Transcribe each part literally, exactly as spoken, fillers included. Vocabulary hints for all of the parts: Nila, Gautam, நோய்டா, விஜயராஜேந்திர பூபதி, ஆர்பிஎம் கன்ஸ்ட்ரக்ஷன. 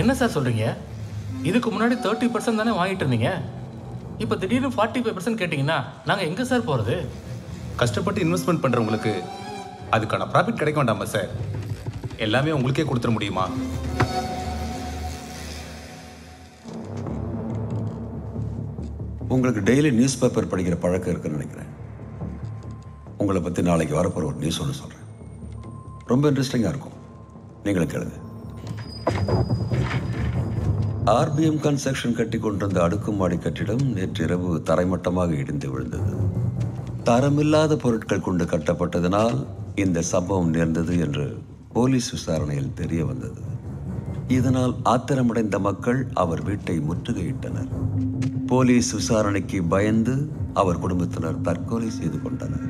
என்ன சார் சொல்கிறீங்க? இதுக்கு முன்னாடி தேர்ட்டி பர்சன்ட் தானே வாங்கிட்டு இருந்தீங்க, இப்போ திடீர்னு ஃபார்ட்டி ஃபைவ் பர்சன்ட் கேட்டிங்கன்னா நாங்கள் எங்கே சார் போகிறது? கஷ்டப்பட்டு இன்வெஸ்ட்மெண்ட் பண்ணுறவங்களுக்கு அதுக்கான ப்ராஃபிட் கிடைக்க வேண்டாமா சார்? எல்லாமே உங்களுக்கே கொடுத்துட முடியுமா? உங்களுக்கு டெய்லி நியூஸ் பேப்பர் படிக்கிற பழக்கம் இருக்குன்னு நினைக்கிறேன். உங்களை பற்றி நாளைக்கு வரப்போகிற ஒரு நியூஸ் ஒன்று சொல்கிறேன், ரொம்ப இன்ட்ரெஸ்டிங்காக இருக்கும், நீங்களும் கேளுங்க. ஆர்பிஎம் கன்ஸ்ட்ரக்ஷன் கட்டி கொண்டிருந்த அடுக்குமாடி கட்டிடம் நேற்று இரவு தரைமட்டமாக இடிந்து விழுந்தது. தரமில்லாத பொருட்கள் கொண்டு கட்டப்பட்டதனால் இந்த சம்பவம் நேர்ந்தது என்று போலீஸ் விசாரணையில் தெரிய வந்தது. இதனால் ஆத்திரமடைந்த மக்கள் அவர் வீட்டை முற்றுகையிட்டனர். போலீஸ் விசாரணைக்கு பயந்து அவர் குடும்பத்தினர் தற்கொலை செய்து கொண்டனர்.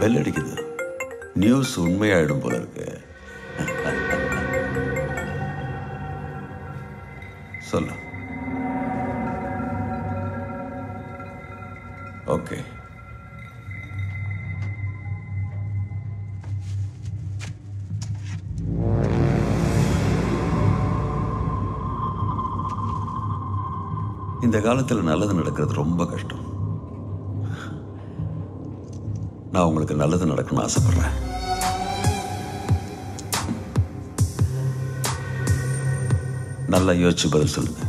பெல் அடிக்குது, நியூஸ் உண்மையாயிடும் போல இருக்கு. சொல்லு. ஓகே, இந்த காலத்தில் நல்லது நடக்கிறது ரொம்ப கஷ்டம். நான் உங்களுக்கு நல்லது நடக்கணும்னு ஆசைப்படுறேன். நல்லா யோசிச்சு பதில் சொல்லுங்க.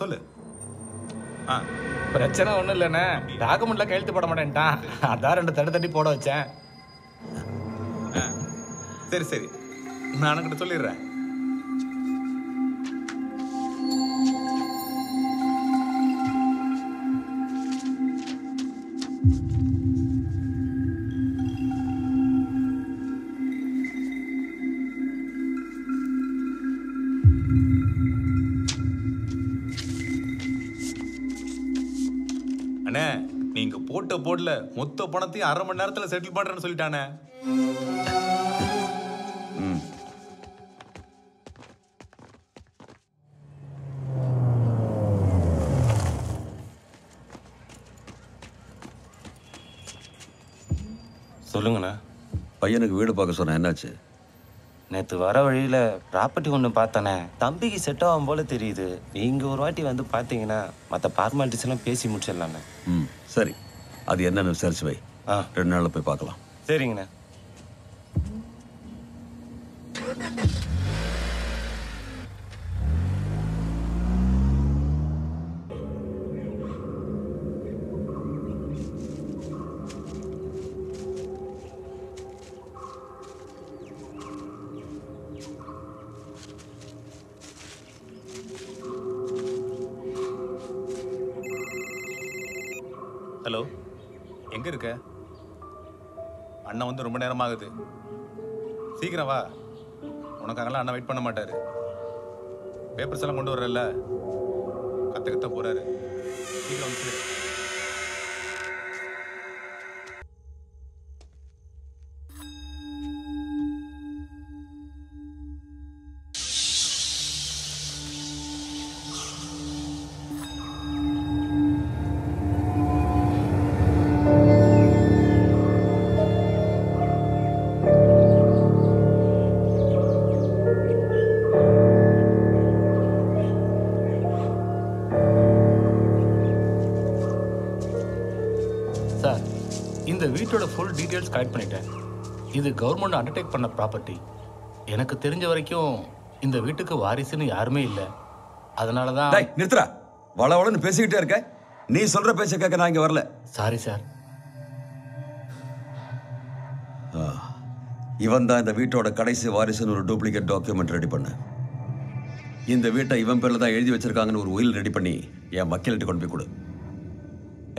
சொல்லு. பிரச்சனை ஒன்றும் இல்லைண்ணே, டாக்குமெண்ட்ல கையெழுத்து போட மாட்டேன்ட்டான், அதான் ரெண்டு தட்டு தட்டி போட வச்சேன். சரி சரி, நான் உன்கிட்ட சொல்லிடுறேன். போர்ட்ல மொத்த பணத்தையும் அரை மணி நேரத்துல செட்டில் பண்றேன்னு சொல்லிட்டானே. சொல்லுங்கண்ணா. பையனுக்கு வீடு பார்க்க சொன்ன, என்னாச்சு? நேற்று வர வழியில ப்ராப்பர்ட்டி ஒன்று பார்த்தானே, தம்பிக்கு செட் ஆகும் போல தெரியுது. நீங்க ஒரு வாட்டி வந்து பார்த்தீங்கன்னா மற்ற ஃபார்மாலிட்டிஸ் எல்லாம் பேசி முடிச்சிடலாண்ணே. ம் சரி, அது என்னன்னு விசாரிச்சு வை, ரெண்டு நாள்ல போய் பார்க்கலாம். சரிங்கண்ணா. ஹலோ, எங்க இருக்க? அண்ணா வந்து ரொம்ப நேரம் ஆகுது, சீக்கிரம் வா. உனக்காகலாம் அண்ணா வெயிட் பண்ண மாட்டாரு. பேப்பர்ஸ் எல்லாம் கொண்டு வரல, கத்த கத்த போறாரு, சீக்கிரம் வந்து. Thank you. ரைட்டோட ஃபுல் டீட்டெயில்ஸ் கலெக்ட் பண்ணிட்டேன். இது கவர்மெண்ட் அண்டர்டேக் பண்ண ப்ராப்பர்ட்டி. எனக்கு தெரிஞ்ச வரைக்கும் இந்த வீட்டுக்கு வாரிசுன்னு யாருமே இல்லை. அதனால தான். டேய் நிறுத்துடா, வளவளன்னு பேசிக்கிட்டே இருக்க. நீ சொல்ற பேச்ச கேட்க நான் இங்க வரல. Sorry sir. இவன் தான் இந்த வீட்டோட கடைசி வாரிசுன்னு ஒரு டூப்ளிகேட் டாக்குமெண்ட் ரெடி பண்ண. இந்த வீட்டை இவன் பேர்ல தான் எழுதி வச்சிருக்காங்கன்னு ஒரு உயில் ரெடி பண்ணி என் மக்கள்கிட்ட கொண்டு போய் கொடு.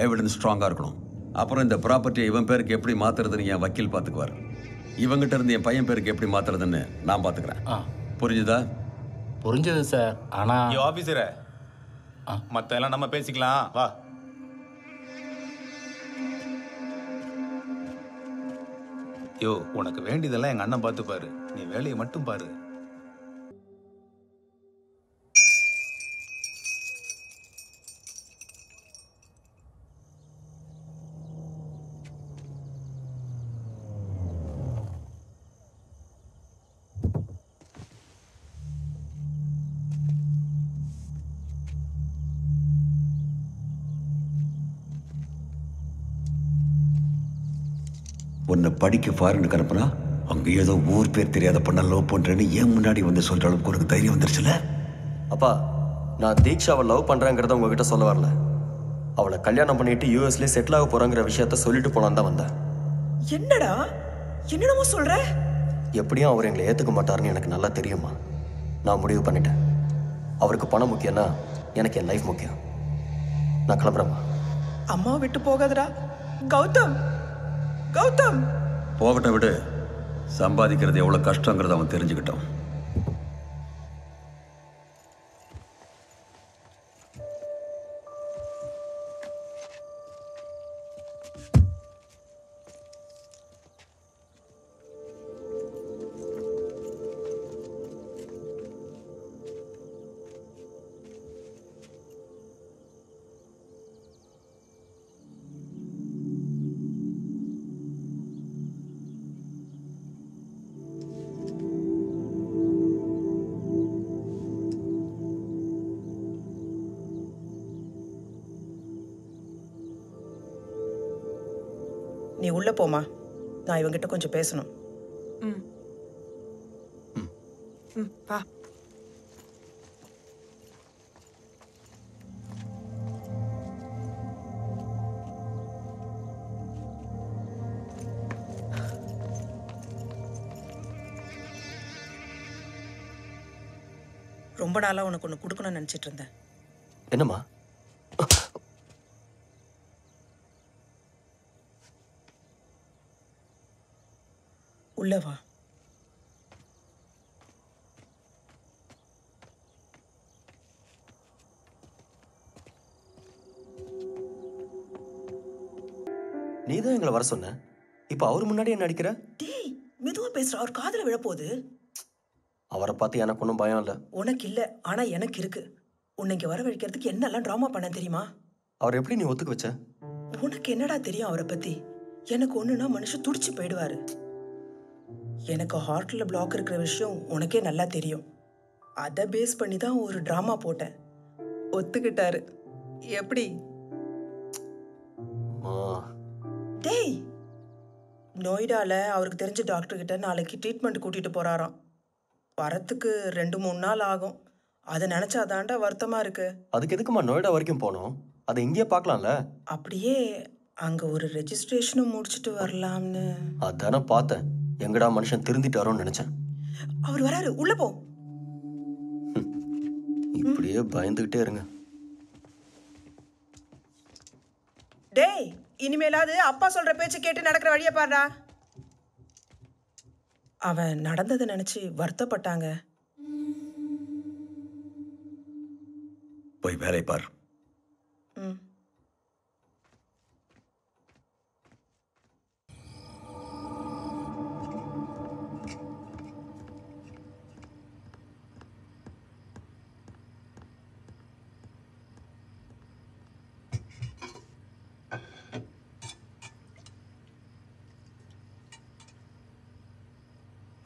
எவிடன்ஸ் ஸ்ட்ராங்காக இருக்கணும். அப்புறம் இந்த ப்ராப்பர்ட்டியை இவன் பேருக்கு எப்படி மாற்றுறதுன்னு என் வக்கீல் பார்த்துக்குவார். இவங்கிட்ட இருந்து என் பையன் பேருக்கு எப்படி மாற்றுறதுன்னு நான் பார்த்துக்கிறேன். புரிஞ்சுதா? புரிஞ்சது சார். ஆனால் ஆஃபீஸரே, மற்ற எல்லாம் நம்ம பேசிக்கலாம் வா. யோ, உனக்கு வேண்டியதெல்லாம் எங்கள் அண்ணன் பார்த்துப்பாரு. நீ வேலையை மட்டும் பாரு. உன்னை படிக்க ஃபாரினுக்கு அனுப்புனா அங்கே ஏதோ ஊர் பேர் தெரியாத பண்ண லவ் பண்ணுறேன்னு ஏன் முன்னாடி வந்து சொல்கிற அளவுக்கு உனக்கு தைரியம் வந்துருச்சுல்ல? அப்பா, நான் தீக்ஷாவை லவ் பண்ணுறேங்கிறத உங்ககிட்ட சொல்ல வரல. அவளை கல்யாணம் பண்ணிட்டு யூஎஸ்லேயே செட்டில் ஆக போகிறோங்கிற விஷயத்த சொல்லிட்டு போனான் தான் வந்தேன். என்னடா என்னடா சொல்கிற? எப்படியும் அவர் எங்களை ஏற்றுக்க மாட்டாருன்னு எனக்கு நல்லா தெரியுமா. நான் முடிவு பண்ணிட்டேன். அவருக்கு பணம் முக்கியம்னா எனக்கு என் லைஃப் முக்கியம். நான் கிளம்புறேம்மா. அம்மா விட்டு போகாதடா. கௌதம் கௌதம் போகட்ட விட சம்பாதிக்கிறது எவ்வளவு கஷ்டங்கிறத அவன் தெரிஞ்சுக்கிட்டான். நீ உள்ளே போமா, நான் இவங்கிட்ட கொஞ்சம் பேசணும். ம் ம் வா. ரொம்ப நாளாக உனக்கு ஒன்று கொடுக்கணும்னு நினச்சிட்டு இருந்தேன். என்னம்மா? உள்ள வா. நீதான் எங்களை வர சொன்ன. இப்ப அவரு முன்னாடி என்ன நடிக்கிற? டேய் மெதுவா பேசுற, அவர் காதுல விழ போகுது. அவரை பார்த்து எனக்கு ஒன்றும் பயம் இல்லை. உனக்கு இல்லை, ஆனா எனக்கு இருக்கு. உன்னை இங்க வர வைக்கிறதுக்கு என்னெல்லாம் டிராமா பண்ண தெரியுமா? அவர் எப்படி நீ ஒத்துக்க வச்ச? உனக்கு என்னடா தெரியும் அவரை பத்தி? எனக்கு ஒண்ணுன்னா மனுஷன் துடிச்சு போயிடுவாரு. எனக்கு ஹார்ட்டில் பிளாக் இருக்கிற விஷயம் உனக்கே நல்லா தெரியும். அதை பேஸ் பண்ணி தான் ஒரு ட்ராமா போட்டேன். ஒத்துக்கிட்டாரு. எப்படி? டேய், நோய்டாவில் அவருக்கு தெரிஞ்ச டாக்டர்கிட்ட நாளைக்கு ட்ரீட்மெண்ட் கூட்டிகிட்டு போகிறாராம். வரத்துக்கு ரெண்டு மூணு நாள் ஆகும். அதை நினச்சா தாண்டா வருத்தமாக இருக்கு. அதுக்கு எதுக்குமா நோய்டா வரைக்கும் போகணும்? அதை இங்கேயே பார்க்கலாம்ல. அப்படியே அங்கே ஒரு ரெஜிஸ்ட்ரேஷனும் முடிச்சுட்டு வரலாம்னு. அதானே பார்த்தேன். எங்கடா மனுஷன் திருந்திட்டாரோன்னு நினைச்சேன். அவர் வராரு, உள்ள போ. இப்படியே பயந்துகிட்டே இருங்க. டேய், இனிமேலாவது அப்பா சொல்ற பேச்சு கேட்டு நடக்கிற வழியை பாருடா. அவன் நடந்ததை நினைச்சு வருத்தப்பட்டாங்க. போய் வேலை பார். ம்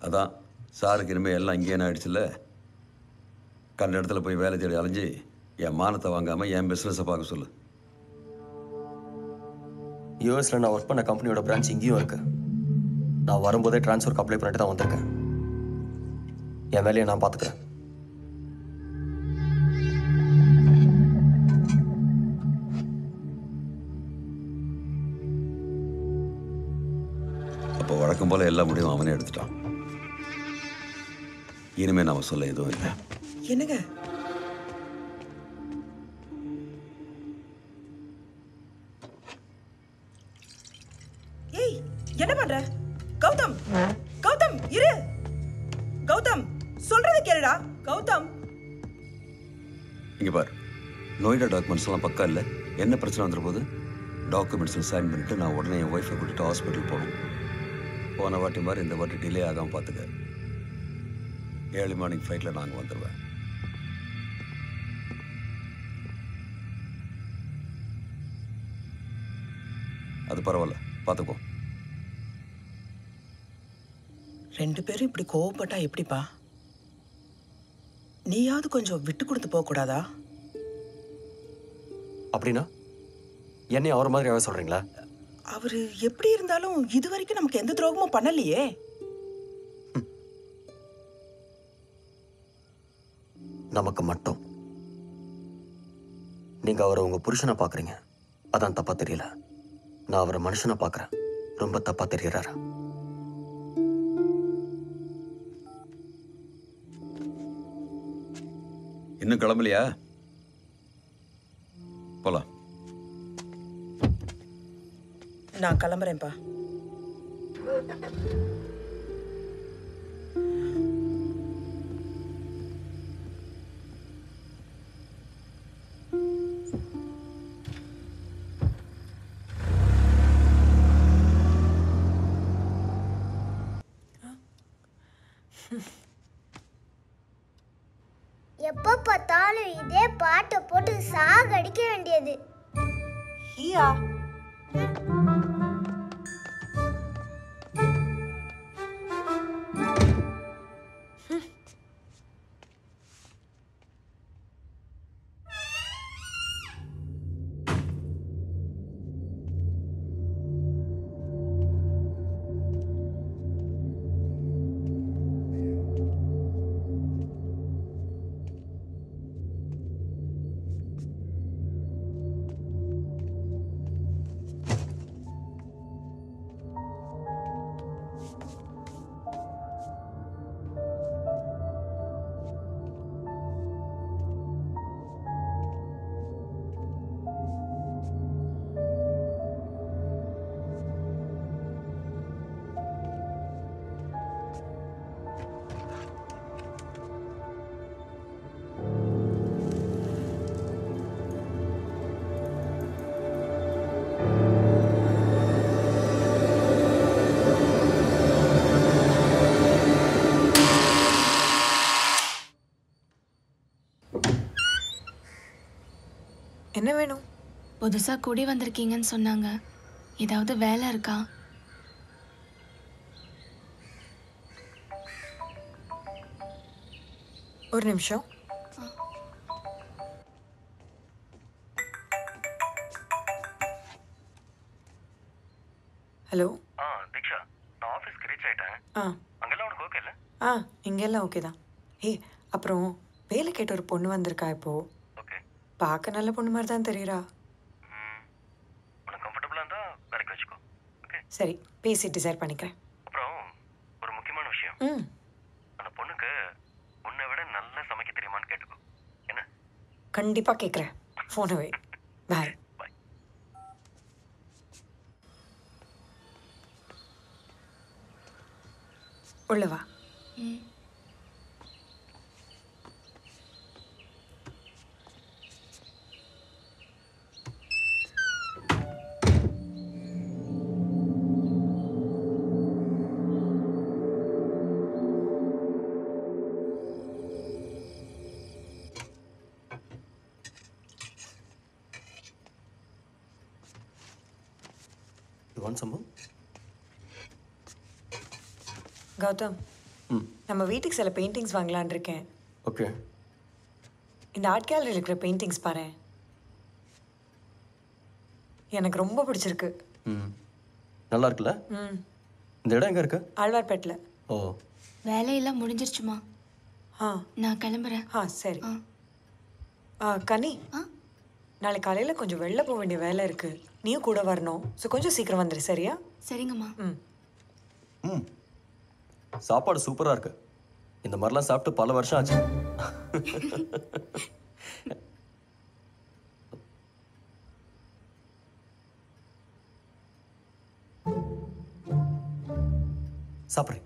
அதான் சாருக்கு இனிமேல் எல்லாம் இங்கேன்னு ஆயிடுச்சுல்ல. கண்ட இடத்துல போய் வேலை தேடி அலைஞ்சி என் மானத்தை வாங்காமல் என் பிஸ்னஸை பார்க்க சொல்லு. U S I work in a company with a branch in New York. I will apply for transfer. I will apply for transfer. அப்போ எல்லா முடியும் அவனே எடுத்துட்டான். இனிமே நாம சொல்ல எதுவும் இல்லை. என்னங்க? ஏய், என்ன பண்ற? கௌதம்! கௌதம், இரு! கௌதம், சொல்றத கேளுடா. கௌதம்! இங்க பார். நோய்டா டாக்குமெண்ட்ஸ் எல்லாம் பக்கா இல்ல. என்ன பிரச்சனை வந்துற போது? டாக்குமெண்ட்ஸ் சைன் பண்ணிட்டு நான் உடனே என் வைஃபை கூட்டிட்டு ஹாஸ்பிட்டல் போறேன். போன வாட்டி மாதிரி இந்த வாட்டி டிலே ஆகாமல் பார்த்துக்க. ஏழு மார்னிங் ஃப்ளைட்டில் நாங்கள் வந்துடுவேன். அது பரவாயில்ல, பார்த்துக்கோ. ரெண்டு பேரும் இப்படி கோவப்பட்டா எப்படிப்பா? நீயாவது கொஞ்சம் விட்டு கொடுத்து போகக்கூடாதா? அப்படின்னா என்னை அவர் மாதிரி எவ்வளோ சொல்கிறீங்களா? அவரு எப்படி இருந்தாலும் இதுவரைக்கும் நமக்கு எந்த துரோகமும் பண்ணலையே. நமக்கு மட்டும் நீங்க அவரை உங்க புருஷனை பாக்குறீங்க, அதான் தப்பா தெரியல. நான் அவரை மனுஷனை பாக்குறேன், ரொம்ப தப்பா தெரியறாரு. இன்னும் கிளம்பலையா? போலாம். நான் கிளம்புறேன்ப்பா. எப்ப பார்த்தாலும் இதே பாட்டை போட்டு சாகடிக்க வேண்டியது. ஹியா என்ன வேணும்? புதுசாக கூடி வந்திருக்கீங்கன்னு சொன்னாங்க, ஏதாவது வேலை இருக்கா? ஒரு நிமிஷம். ஹலோ தீக்ஷா, நான் ஆஃபீஸ்க்கு ரீச் ஆயிட்டேன். ஆ, அங்கெல்லாம் உனக்கு ஓகே இல்லை? ஆ, இங்கெல்லாம் ஓகே தான். ஏ, அப்புறம் வேலை கேட்ட ஒரு பொண்ணு வந்திருக்கா. இப்போ பார்க்க நல்ல பொண்ணு மாதிரி தான் தெரியுறா. கம்ஃபர்டபுளாக இருந்தால் வேலைக்கு வச்சுக்கோ. ஓகே, சரி, பேசி டிசைட் பண்ணிக்கிறேன். அப்புறம் ஒரு முக்கியமான விஷயம். ம், அந்த பொண்ணுக்கு உன்னை விட நல்லா சமைக்க தெரியுமான்னு கேட்டுக்கோ. என்ன? கண்டிப்பாக கேட்குறேன். ஃபோனை வை. பாய். உள்ளவா. ம், கௌதம், நம்ம வீட்டுக்கு சில பெயிண்டிங்ஸ் வாங்கலாம்னு இருக்கேன். ஓகே, இந்த ஆர்ட் கேலரியில் இருக்கிற பெயிண்டிங்ஸ் பாரு, எனக்கு ரொம்ப பிடிச்சிருக்கு. Hmm. நல்லா இருக்குல? ம். இந்த இடம் எங்க இருக்கு? ஆழ்வார்பேட்ல. ஓ. வேலை எல்லாம் முடிஞ்சிருச்சுமா? ஆ. நான் கிளம்பறேன். ஆ சரி. ஆ கனி. ஆ. நாளை காலையில கொஞ்சம் வெள்ள போக வேண்டிய வேலை இருக்கு. நீயும் கூட வரணும். சோ கொஞ்சம் சீக்கிரம் வந்துரு சரியா? சரிங்கம்மா. ம். ம். சாப்பாடு சூப்பரா இருக்கு. இந்த மரலாம் சாப்பிட்டு பல வருஷம் ஆச்சு. Sapri.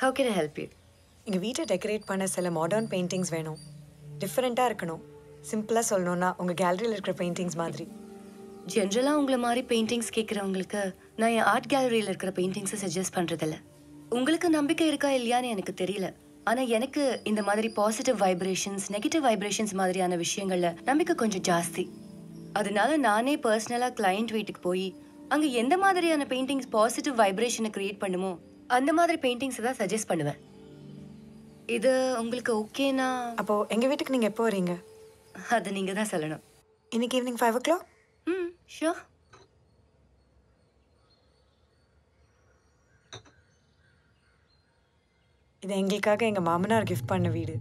How can I help you? You can decorate some modern paintings. Different. Simple as you can in your gallery. Generally, you have paintings. I suggest your art gallery. I don't know if you have ஆனா எனக்கு இந்த மாதிரி positive vibrations, negative vibrations மாதிரியான விஷயங்கள்ல நம்பிக்கை கொஞ்சம் ஜாஸ்தி. அதனால நானே personal client வீட்டுக்கு போய் அங்க எந்த மாதிரியான paintings positive vibration create பண்ணுமோ அந்த மாதிரி paintings தான் suggest பண்ணுவேன். இது உங்களுக்கு ஓகேனா? அப்போ எங்க வீட்டுக்கு நீங்க எப்போ வரீங்க? அது நீங்க தான் சொல்லணும். இன்னைக்கு evening five o'clock? ம், sure. இது எங்களுக்காக எங்க மாமனார் gift பண்ண வீடு.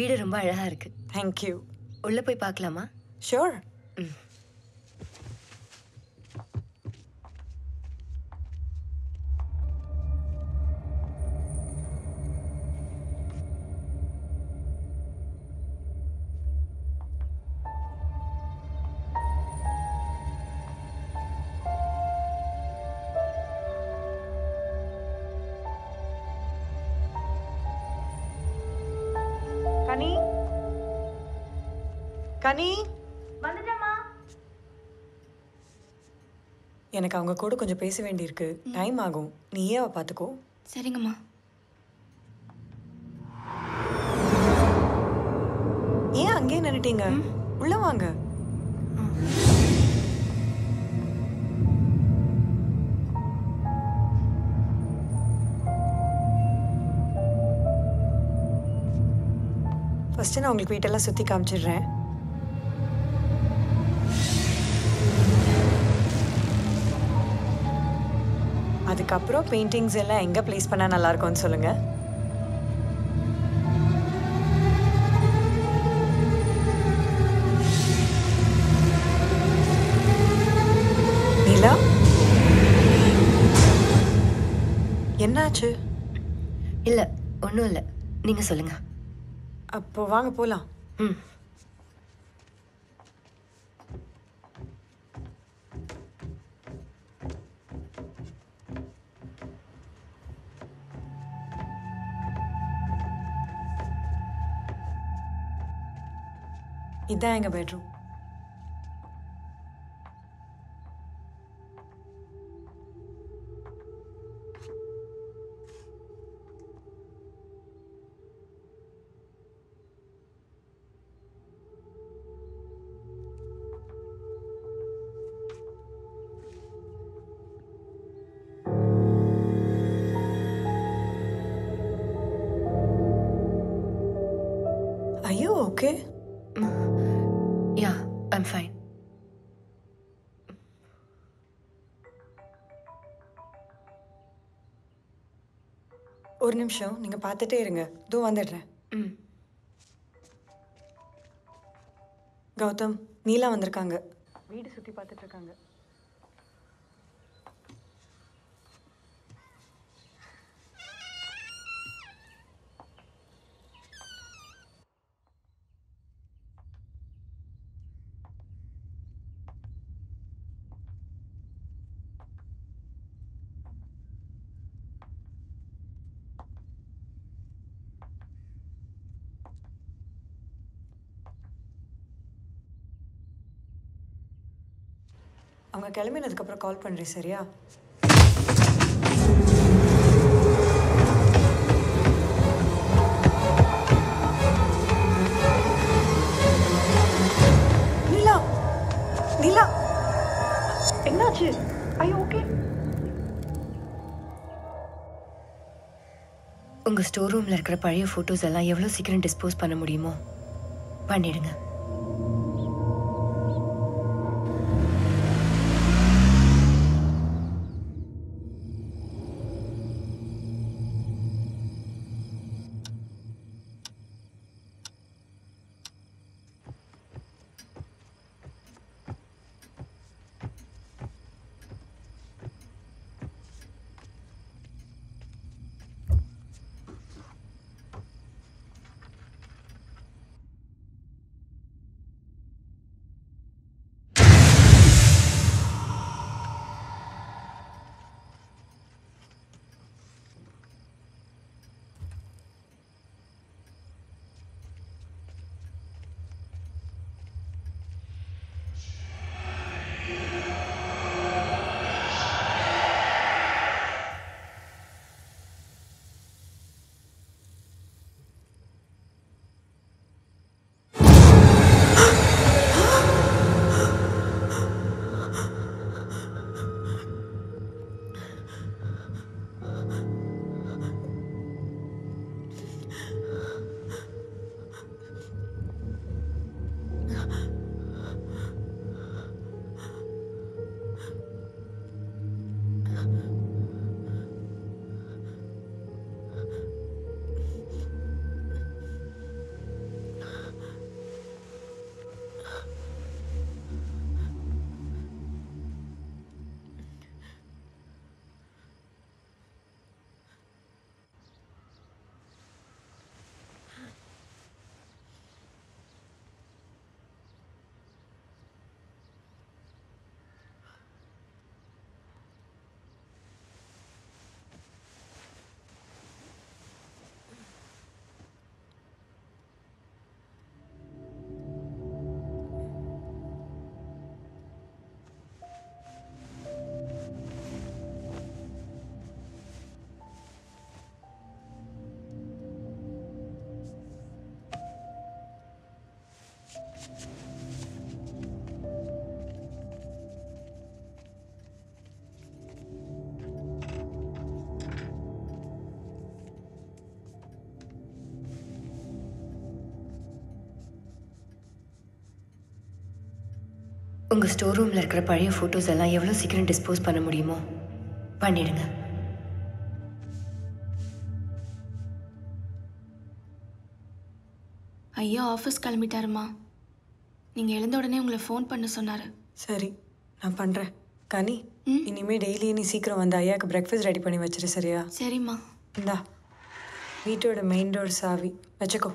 வீடு ரொம்ப அழகா இருக்கு. Thank you. உள்ள போய் பார்க்கலாமா? Sure. கனி வந்துட்டமா எனக்கு அவங்க கூட கொஞ்சம் பேச வேண்டியிருக்கு டைம் ஆகும் நீயே அவ பாத்துக்கோ சரிங்கம்மா ஏன் அங்கே நின்னுட்டீங்க உள்ள வாங்க ஃபர்ஸ்ட் நான் உங்களுக்கு வீட்டெல்லாம் சுத்தி காமிச்சிடுறேன் அதுக்கப்புறம் பெயிண்டிங்ஸ் எல்லாம் எங்கே பிளேஸ் பண்ணால் நல்லா இருக்கும்னு சொல்லுங்கள் நீலா என்னாச்சு இல்லை ஒன்றும் இல்லை நீங்கள் சொல்லுங்கள் அப்போ வாங்க போகலாம் ம் இதான் எங்க bedroom okay? Yeah, I'm fine. One minute, you can see it. I'm coming. Gautam, Nila is coming. She's coming. I'm going to call you, Sariya. Nila! Nila! Are you okay? You storeroom photos can dispose of. உங்க store ரூம்ல இருக்கிற பழைய photos எல்லாம் எவ்வளவு சீக்கிரம் dispose பண்ண முடியுமோ பண்ணிடுங்க. ஐயா ஆபீஸ் கிளம்பிட்டாருமா. நீங்க எழுந்த உடனே உங்களை ஃபோன் பண்ண சொன்னாரு. சரி நான் பண்றேன். கனி இனிமே டெய்லி நீ சீக்கிரம் வந்து ஐயாக்கு பிரேக்ஃபாஸ்ட் ரெடி பண்ணி வச்சிரு சரியா? சரிம்மா. இந்தா வீட்டோட மெயின் டோர் சாவி வச்சுக்கோ.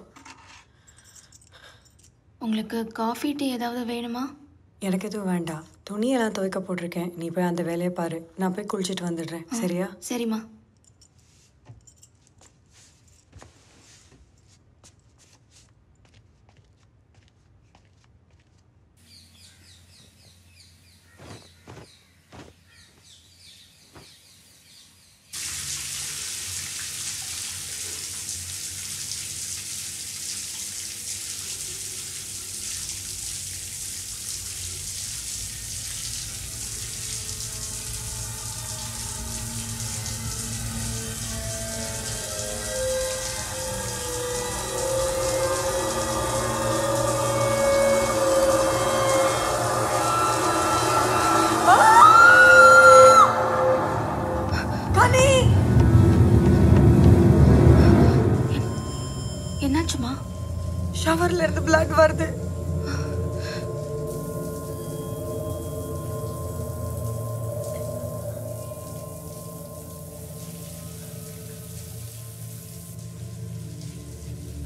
உங்களுக்கு காஃபி டீ ஏதாவது வேணுமா? எனக்கு எதுவும் வேண்டாம். துணியெல்லாம் துவைக்க போட்டிருக்கேன். நீ போய் அந்த வேலையை பாரு. நான் போய் குளிச்சுட்டு வந்துடுறேன் சரியா? சரிம்மா.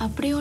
அப்படி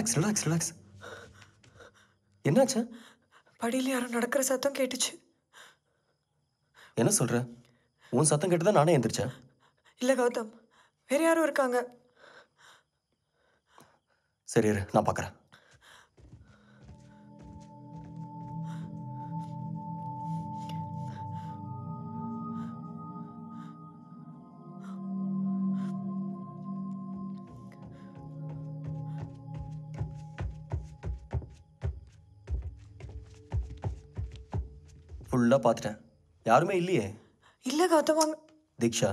relax, relax, relax. என்னாச்சு? படியில யாரோ நடக்கிற சத்தம் கேட்டுச்சு. என்ன சொல்ற? உன் சத்தம் கேட்டு தான் நானே எந்திரிச்சேன். இல்ல கௌதம், வேற யாரோ இருக்காங்க. சரி இரு, நான் பார்க்கறேன். ஃபுல்லா பார்த்துட்டேன், யாருமே இல்லையே. இல்லை கௌதம், வாங்க. தீக்ஷா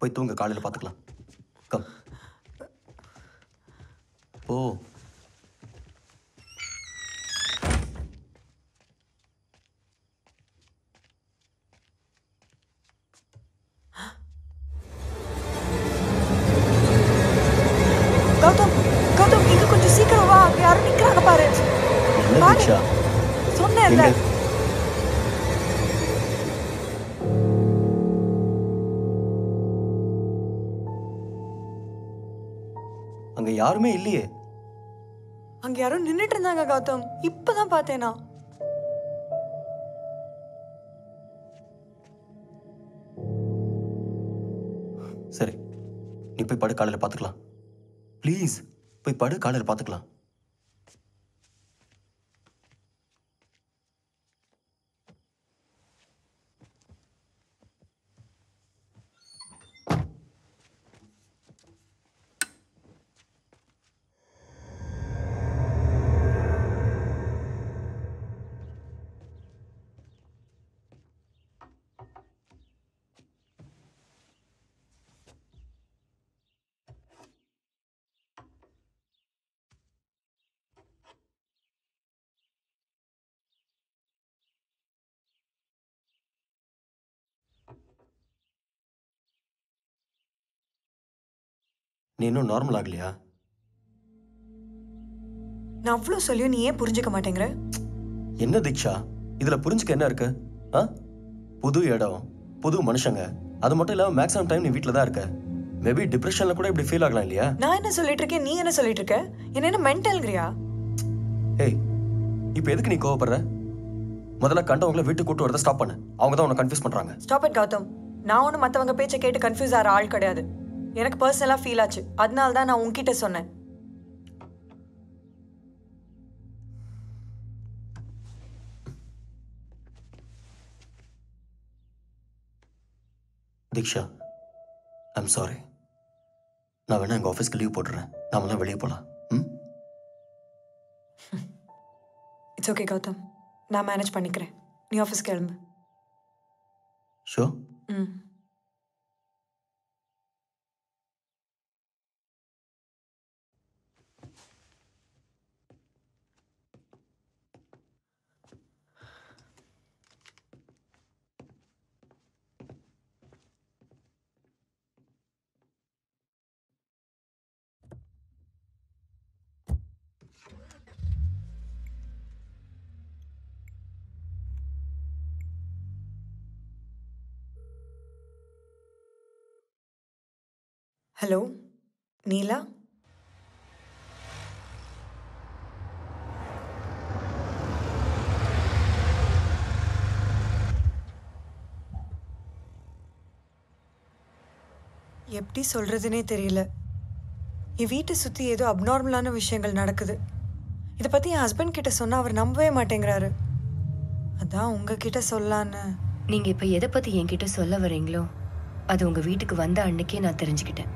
போய் தூங்க, காலையில் பார்த்துக்கலாம். கம். ஓ, கௌதம் கௌதம் இங்க கொஞ்சம் சீக்கிரம் வா, யாரும் நிற்கிறாங்க பாரு. தீக்ஷா சொன்னேன். யாருமே இல்லையே, அங்க யாரும் நின்னுட்டு இருந்தாங்க கௌதம், இப்பதான் பார்த்தேனா. சரி, நீ போய் படு, காலையில பாத்துக்கலாம். பிளீஸ் போய் படு, காலையில பாத்துக்கலாம். நீ இன்னும் நார்மல் ஆகலையா? நான் அவ்வளோ சொல்லியும் நீ ஏன் புரிஞ்சுக்க மாட்டேங்கிற? என்ன தீக்ஷா, இதில் புரிஞ்சுக்க என்ன இருக்கு? ஆ, புது இடம், புது மனுஷங்க, அது மட்டும் இல்லாமல் மேக்ஸிமம் டைம் நீ வீட்டில் தான் இருக்க. மேபி டிப்ரெஷனில் கூட இப்படி ஃபீல் ஆகலாம் இல்லையா? நான் என்ன சொல்லிட்டு இருக்கேன், நீ என்ன சொல்லிட்டு இருக்க? என்ன என்ன மென்டல்ங்கிறியா? ஏய், இப்போ எதுக்கு நீ கோவப்படுற? முதல்ல கண்டவங்களை வீட்டுக்கு கூட்டு வரதை ஸ்டாப் பண்ணு. அவங்க தான் உன்னை கன்ஃபியூஸ் பண்ணுறாங்க. ஸ்டாப் இட் கௌதம், நான் ஒன்றும் மற்றவங்க பேச்சை கேட்டு கன்ஃபியூஸ் ஆகிற ஆள் கிடையாது. எனக்கு பர்சனலாக ஃபீல் ஆச்சு, அதனால தான் நான் உங்ககிட்ட சொன்னேன். Diksha, I am sorry. நான் வேணா எங்கள் ஆஃபீஸ்க்கு லீவ் போட்டுறேன், நாமெல்லாம் வெளியே போகலாம். ம், இட்ஸ் ஓகே கௌதம், நான் மேனேஜ் பண்ணிக்கிறேன். நீ ஆஃபீஸ்க்கு கிளம்பு. ஷோ. ம். ஹலோ நீலா, எப்படி சொல்றதுன்னே தெரியல. என் வீட்டை சுற்றி ஏதோ அப்நார்மலான விஷயங்கள் நடக்குது. இதை பற்றி என் ஹஸ்பண்ட் கிட்ட சொன்னால் அவர் நம்பவே மாட்டேங்கிறாரு. அதான் உங்ககிட்ட சொல்லான்னு. நீங்கள் இப்போ எதை பற்றி என்கிட்ட சொல்ல வரீங்களோ அது உங்கள் வீட்டுக்கு வந்த அன்னைக்கே நான் தெரிஞ்சுக்கிட்டேன்.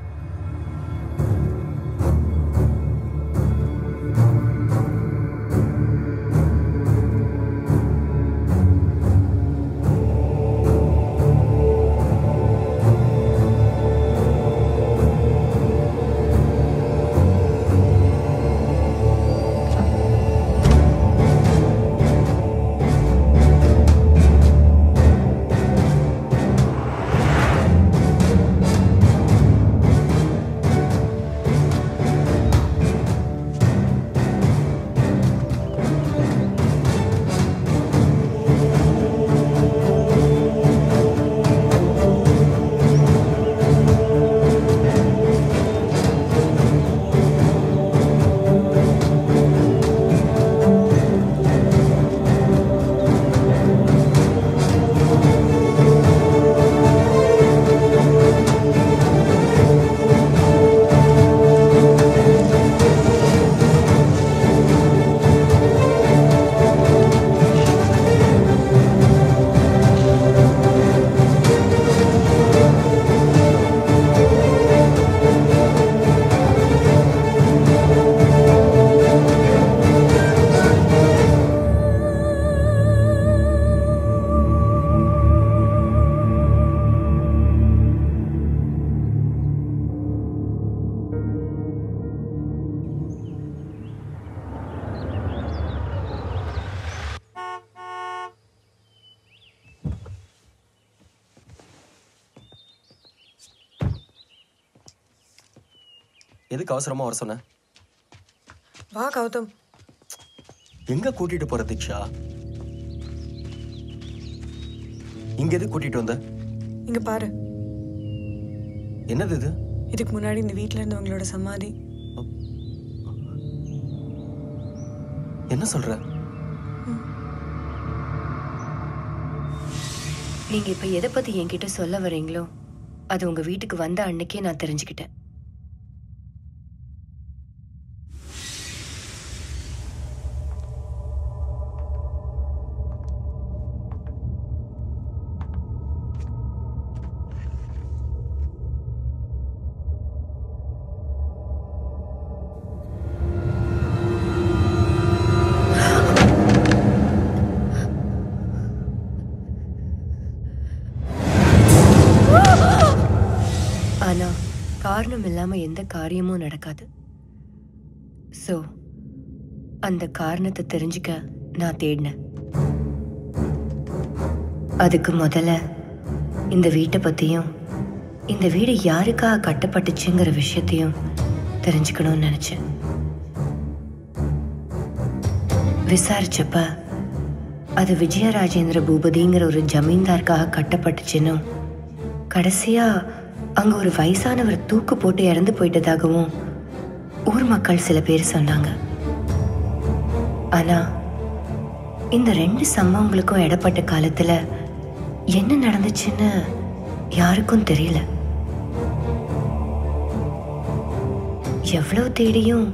எதுக்கு அவசரமா வர சொன்ன? வா கௌதம். எங்க கூட்டிட்டு போற தீக்ஷா? இங்க எது கூட்டிட்டு வந்த? இங்க பாரு. என்னது இது? இதுக்கு முன்னாடி இந்த வீட்ல இருந்தவங்களோட சமாதி. என்ன சொல்ற? நீங்க இப்ப எதை பத்தி என்கிட்ட சொல்ல வரீங்களோ அது உங்க வீட்டுக்கு வந்த அன்னைக்கே நான் தெரிஞ்சுக்கிட்டேன். காரணம் இல்லாம எந்த காரியமும் நடக்காது. சோ அந்த காரணத்தை தெரிஞ்சுக்க நான் தேடினேன். அதுக்கு முதல்ல இந்த வீட்டை பத்தியும் இந்த வீடு யாருக்காக கட்டப்பட்டுச்சுங்கிற விஷயத்தையும் தெரிஞ்சுக்கணும்னு நினைச்சேன். விசாரிச்சப்ப அது விஜயராஜேந்திர பூபதிங்கிற ஒரு ஜமீன்தாருக்காக கட்டப்பட்டுச்சுன்னு, கடைசியா அங்க ஒரு வயசானவர் தூக்கு போட்டு இறந்து போயிட்டதாகவும் ஊர் மக்கள் சில பேர் சொன்னாங்க. ஆனா இந்த ரெண்டு சம்பவங்களுக்கும் இடப்பட்ட காலத்துல என்ன நடந்துச்சுன்னு யாருக்கும் தெரியல. எவ்வளவு தேடியும்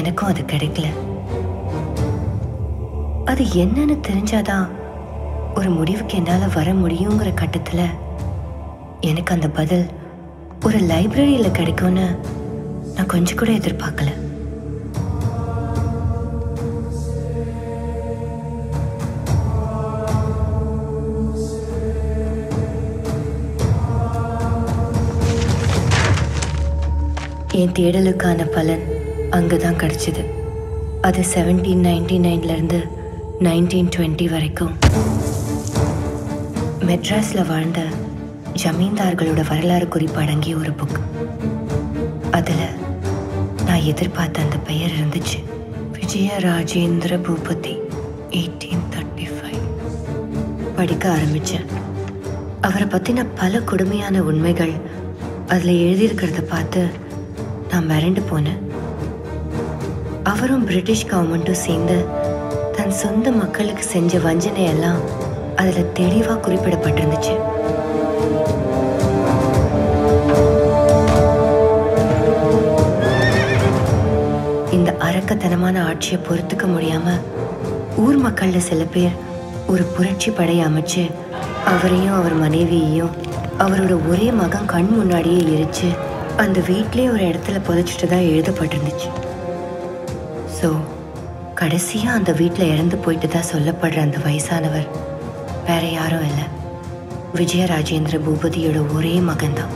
எனக்கும் அது கிடைக்கல. அது என்னன்னு தெரிஞ்சாதான் ஒரு முடிவுக்கு என்னால வர முடியுங்கிற கட்டத்துல எனக்கு அந்த பதில் ஒரு லைப்ரரியில் கிடைக்கும்னு நான் கொஞ்சம் கூட எதிர்பார்க்கல. என் தேடலுக்கான பலன் அங்கே தான் கிடைச்சிது. அது செவன்டீன் நைன்டி நைன்லேருந்து நைன்டீன் டுவெண்ட்டி வரைக்கும் மெட்ராஸில் வாழ்ந்த ஜமீன்தார்களோட வரலாறு குறிப்படங்கிய ஒரு புக். அதுல நான் எதிர்பார்த்த அந்த பெயர் இருந்துச்சு, விஜயராஜேந்திர பூபதி eighteen thirty five. படிக்க ஆரம்பிச்சேன். அவரை பத்தின பல கொடுமையான உண்மைகள் அதுல எழுதியிருக்கிறத பார்த்து நான் மிரண்டு போனேன். அவரும் பிரிட்டிஷ் கவர்மெண்ட்டும் சேர்ந்து தன் சொந்த மக்களுக்கு செஞ்ச வஞ்சனையெல்லாம் அதுல தெளிவா குறிப்பிடப்பட்டிருந்துச்சு. இந்த அரக்கத்தனமான ஆட்சியை பொறுத்துக்க முடியாம ஊர் மக்கள்ல சில பேர் ஒரு புரட்சி படையை அமைச்சு அவரையும் அவர் மனைவியையும் அவரோட ஒரே மகன் கண் முன்னாடியே எரிச்சு அந்த வீட்டிலே ஒரு இடத்துல புதைச்சிட்டு தான் எழுதப்பட்டிருந்துச்சு. ஸோ கடைசியாக அந்த வீட்டில் இறந்து போயிட்டு தான் சொல்லப்படுற அந்த வயசானவர் வேற யாரும் இல்லை, விஜயராஜேந்திர பூபதியோட ஒரே மகன் தான்.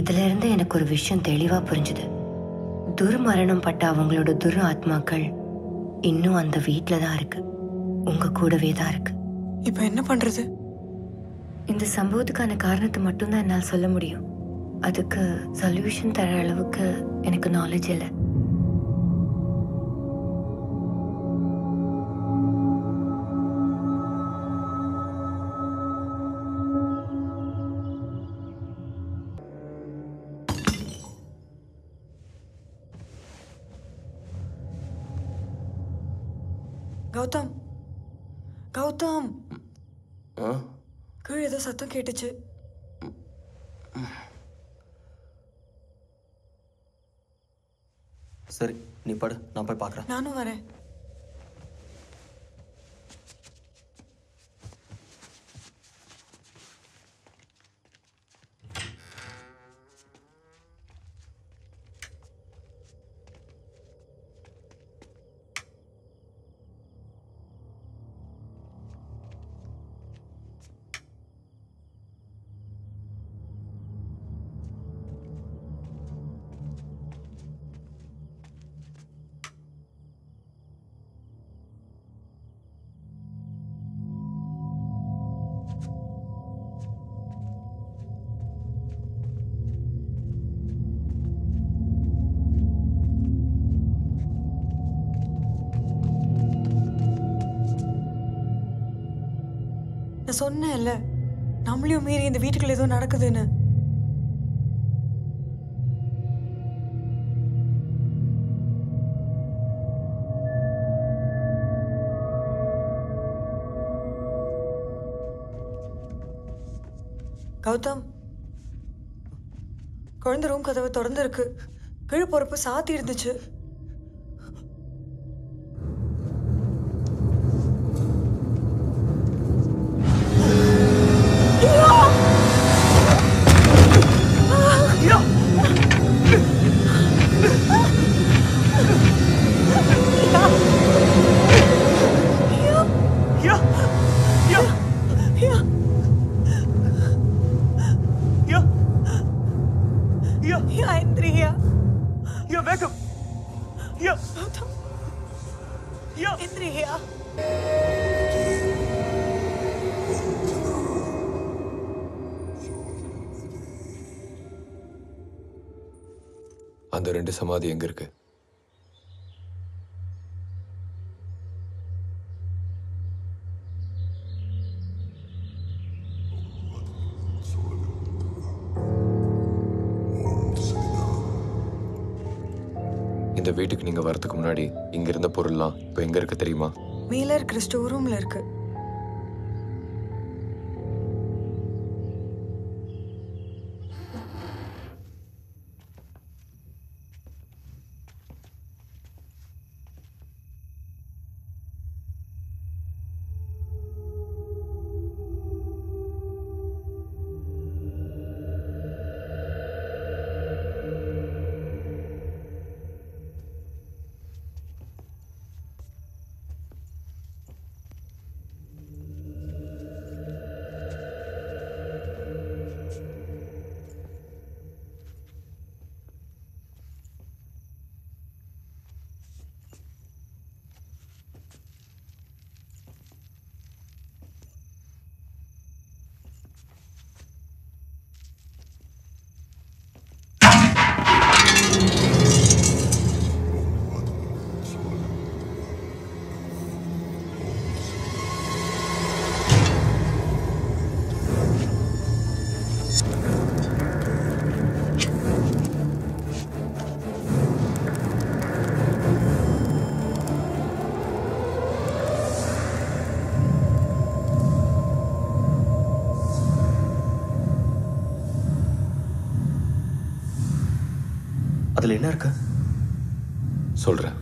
இதுல இருந்து எனக்கு ஒரு விஷயம் தெளிவா புரிஞ்சுது. துர்மரணம் பட்ட அவங்களோட துரு ஆத்மாக்கள் இன்னும் அந்த வீட்டில தான் இருக்கு, உங்க கூடவே தான் இருக்கு. இப்ப என்ன பண்றது? இந்த சம்பவத்துக்கான காரணத்தை மட்டும்தான் என்னால் சொல்ல முடியும். அதுக்கு சொல்யூஷன் தர அளவுக்கு எனக்கு நாலேஜ் இல்லை. கௌதம், கௌதம், கீழே ஏதோ சத்தம் கேட்டுச்சு. சரி, நீ படு, நான் போய் பார்க்குறேன். நானும் வரேன். I told you, you're going to get something out of this house. Gautam, the room is open. The room is open. The room அந்த ரெண்டு சமாதி எங்க இருக்கு? இந்த வீட்டுக்கு நீங்க வரதுக்கு முன்னாடி இங்க இருந்த பொருள்லாம் இப்ப எங்க இருக்கு தெரியுமா? மேலர் கிறிஸ்டோ ரூம்ல இருக்கு. அதுல என்ன இருக்கு? சொல்றேன்.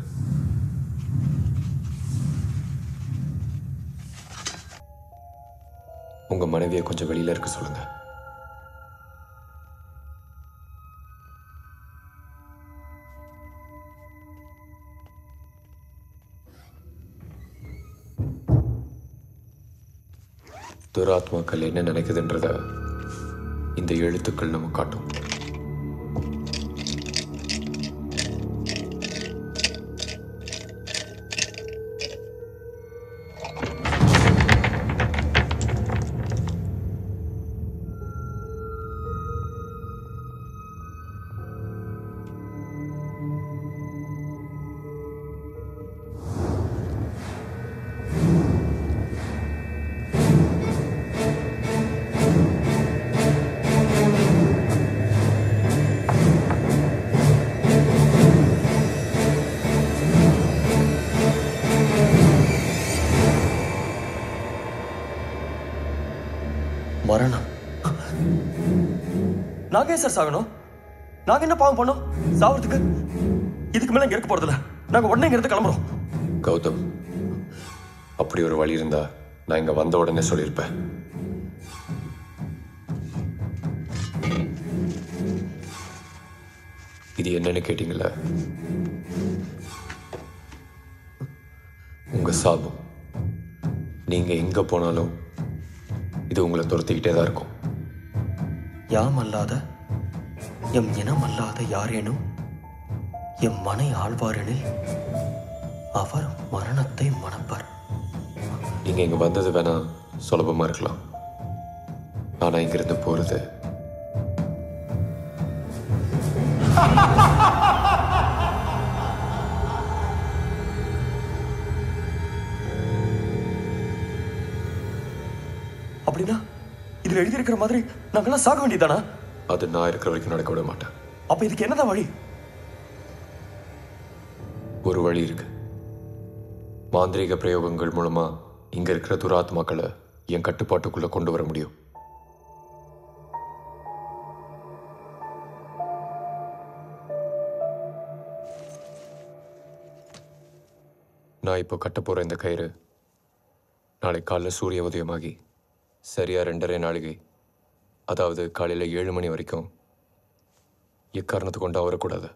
உங்க மனைவியை கொஞ்சம் வெளியில இருக்க சொல்லுங்க. துராத்மாக்கள் என்ன நினைக்குதுன்றத இந்த எழுத்துக்கள் நமக்கு காட்டும். Naga sir saagano, naga enna paavum pannom, saavradhukku, idhukku mela inga irukka poradilla, naanga odane inga irundhu kilamburom. Gautam, appadi oru vali irundha na inga vandha odane sollirpen. Idhu enna nu kettingala, unga saabam, neenga enga ponalum, idhu ungala thorathikitte dhaan irukum. யாம் அல்லாத M இனம் அல்லாத யாரேனும் எம் மனை ஆழ்வாரெனில் அவர் மரணத்தை மணப்பார். நீங்க இங்க வந்தது வேணா சுலபமா இருக்கலாம். ஆனா இங்க இருந்து போறது அப்படினா இதுல எழுதி இருக்கிற மாதிரி நாங்கலாம் சாக வேண்டியதானா? அது நான் இருக்கிற வரைக்கும் நடக்க விட மாட்டேன். அப்ப இதுக்கு என்னதான் வழி? ஒரு வழி இருக்கு. மாந்திரீக பிரயோகங்கள் மூலமா இங்க இருக்கிற துராத்மாக்களை என் கட்டுப்பாட்டுக்குள்ள கொண்டு வர முடியும். நான் இப்போ கட்ட போகிற இந்த கயிறு நாளை காலைல சூரிய உதயமாகி சரியாக ரெண்டரை நாளிகை, அதாவது காலையில் ஏழு மணி வரைக்கும் எக்காரணத்தை கொண்டு அவரக்கூடாது.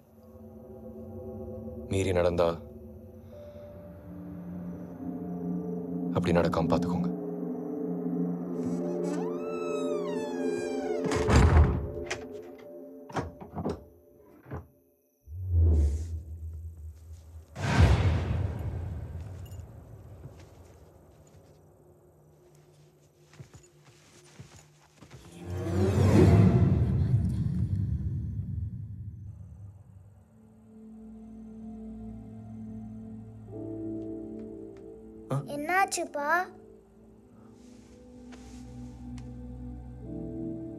மீறி நடந்தா அப்படி நடக்காம பார்த்துக்கோங்க.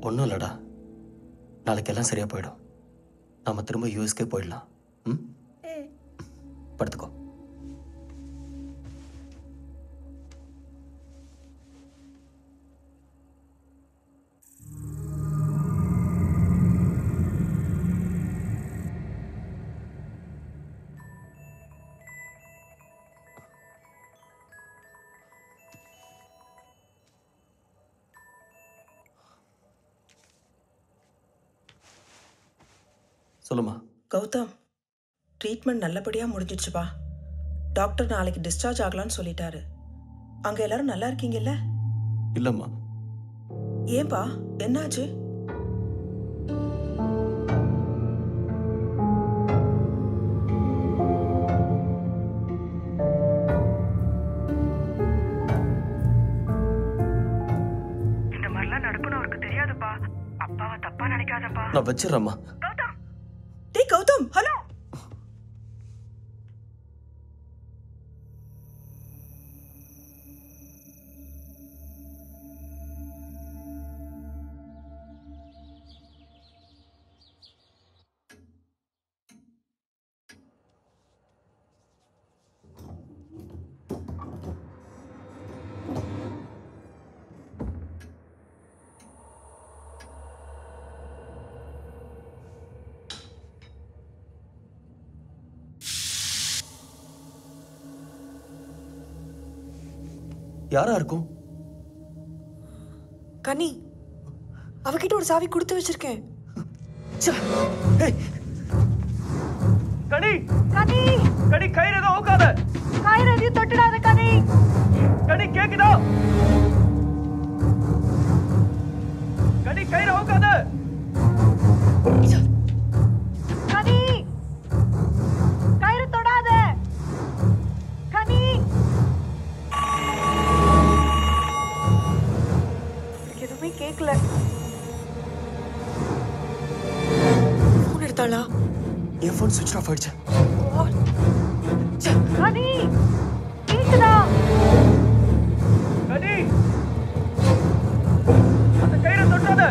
ஒன்னும் இல்லடா, நாளைக்கெல்லாம் சரியா போயிடும். நாம திரும்ப யூஎஸ்கே போயிடலாம். ம், படுத்துக்கோ. சொல்லுமா. கௌதம், ட்ரீட்மெண்ட் நல்லபடியாக முடிஞ்சிடுச்சுப்பா. டாக்டர் நாளைக்கு டிஸ்சார்ஜ் ஆகலான்னு சொல்லிட்டாரு. அங்கே எல்லாரும் நல்லா இருக்கீங்கல்ல? இல்லைம்மா. ஏன்பா, என்னாச்சு? இந்த மாதிரிலாம் நடக்கணும் அவருக்கு தெரியாதுப்பா. அப்பாவை தப்பா நினைக்காதப்பா. நான் வச்சிடறேம்மா. கௌதம், ஹலோ. யாரா இருக்கும்? கனி, அவகிட்ட ஒரு சாவி கொடுத்து வச்சிருக்கேன். கனி கனி கனி கயிறு ஏதோ ஓக்காத. கயிறு ஏதோ தொட்டுடாத கனி. கனி கேக்குதா? கனி கயிறு ஓக்காத. கனி கயிறு தொடாத. கனி கேக்கல. போன் எடுத்தாளா? என் போன் சுவிட்ச் ஆஃப் ஆயிடுச்சு. கனி கேக்குதா? கனி அந்த கயிறை தொட்டாத.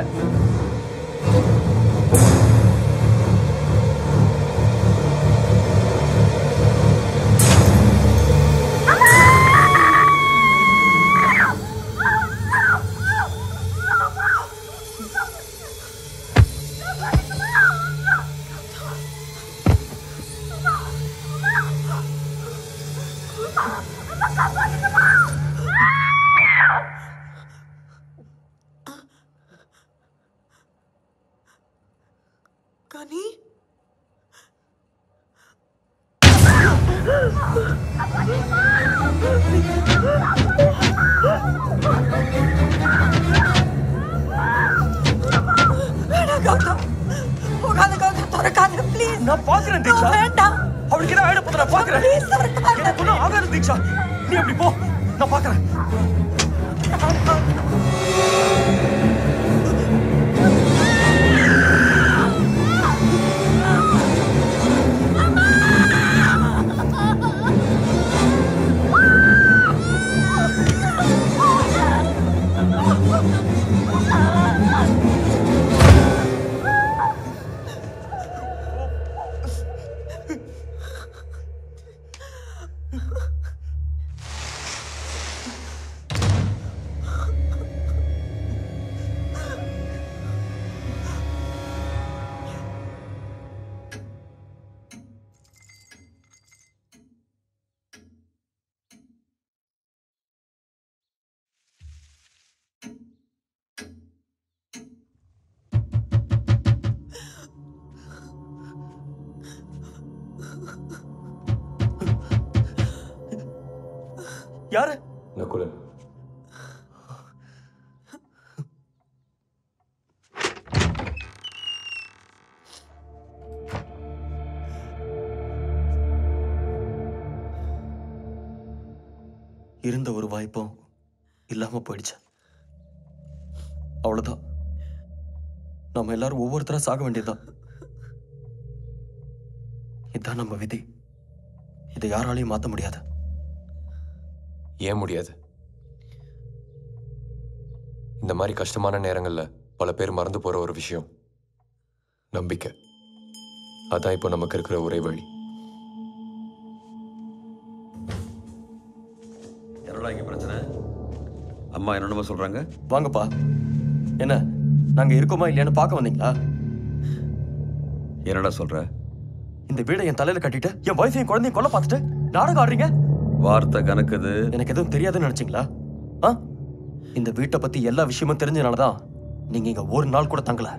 यार नकुल இருந்த ஒரு வாய்ப்பும் இல்லாம போயிடுச்சு. அவ்வளவுதான். நம்ம எல்லாரும் ஒவ்வொருத்தரா சாக வேண்டியதுதான். இதான் நம்ம விதி. இதை யாராலையும் மாற்ற முடியாது. ஏன் முடியாது? இந்த மாதிரி கஷ்டமான நேரங்கள்ல பல பேர் மறந்து போற ஒரு விஷயம் நம்பிக்கை. அதான் இப்போ நமக்கு இருக்கிற ஒரே வழி. பிரச்சனை அம்மா என்னென்ன சொல்றாங்க? வாங்கப்பா, என்ன நாங்க இருக்கோமா இல்லையான்னு பார்க்க வந்தீங்களா? என்னடா சொல்ற? இந்த வீடை என் தலையில கட்டிட்டு என் வைஃபையும் குழந்தையும் கொல்ல பார்த்துட்டு நாடகம் ஆடுறீங்க. வார்த்தை கணக்குது. எனக்கு எதுவும் தெரியாதுன்னு நினைச்சீங்களா? இந்த வீட்டை பத்தி எல்லா விஷயமும் தெரிஞ்சதுனாலதான் நீங்க இங்க ஒரு நாள் கூட தங்கல.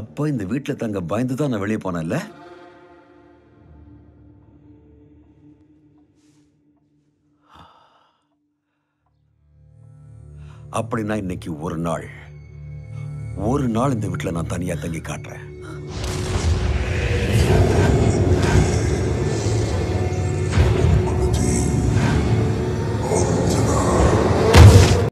அப்ப இந்த வீட்டுல தங்க பயந்துதான் நான் வெளியே போனேன்ல. அப்படின்னா இன்னைக்கு ஒரு நாள் ஒரு நாள் இந்த வீட்டுல நான் தனியா தங்கி காட்டுறேன்.